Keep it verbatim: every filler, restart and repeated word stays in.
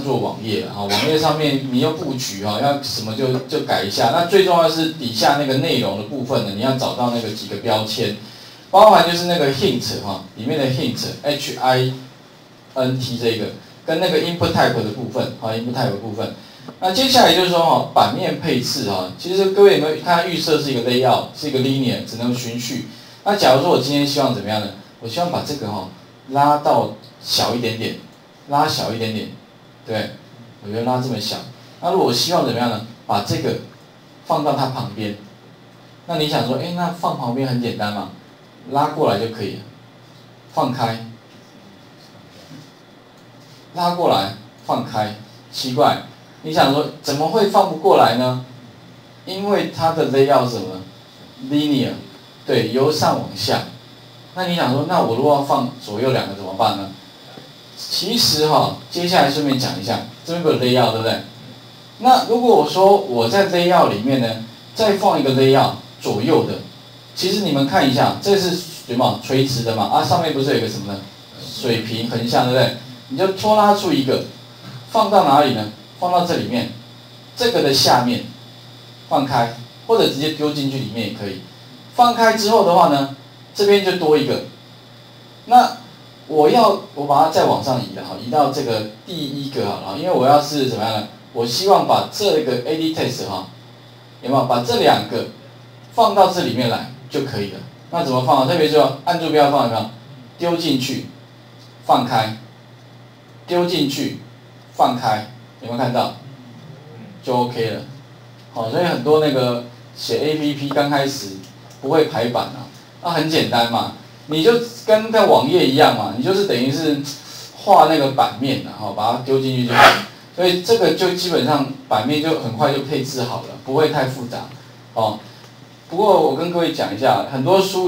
做网页啊，网页上面你要布局啊，要什么就就改一下。那最重要是底下那个内容的部分呢，你要找到那个几个标签，包含就是那个 hint 哈，里面的 hint h i n t 这个跟那个 input type 的部分啊 ，input type 的部分。那接下来就是说哈，版面配置哈，其实各位有没有看它预设是一个 layout， 是一个 linear， 只能循序。那假如说我今天希望怎么样呢？我希望把这个哈拉到小一点点，拉小一点点。 对，我觉得拉这么小。那如果我希望怎么样呢？把这个放到它旁边。那你想说，哎，那放旁边很简单嘛，拉过来就可以了。放开，拉过来，放开。奇怪，你想说怎么会放不过来呢？因为它的 layout 什么 linear， 对，由上往下。那你想说，那我如果要放左右两个怎么办呢？ 其实哈、哦，接下来顺便讲一下，这边有 layout 对不对？那如果我说我在 layout 里面呢，再放一个 layout 左右的，其实你们看一下，这是对吗？垂直的嘛，啊，上面不是有一个什么呢？水平横向对不对？你就拖拉出一个，放到哪里呢？放到这里面，这个的下面，放开，或者直接丢进去里面也可以。放开之后的话呢，这边就多一个，那。 我要我把它再往上移的哈，移到这个第一个哈，因为我要是怎么样呢？我希望把这个 A D test 哈，有没有把这两个放到这里面来就可以了？那怎么放啊？特别是按住标放有没有？丢进去，放开，丢进去，放开，有没有看到？就 OK 了。好，所以很多那个写 A P P 刚开始不会排版啊，那很简单嘛。 你就跟在网页一样嘛，你就是等于是画那个版面，然后把它丢进去就好。所以这个就基本上版面就很快就配置好了，不会太复杂哦。不过我跟各位讲一下，很多书。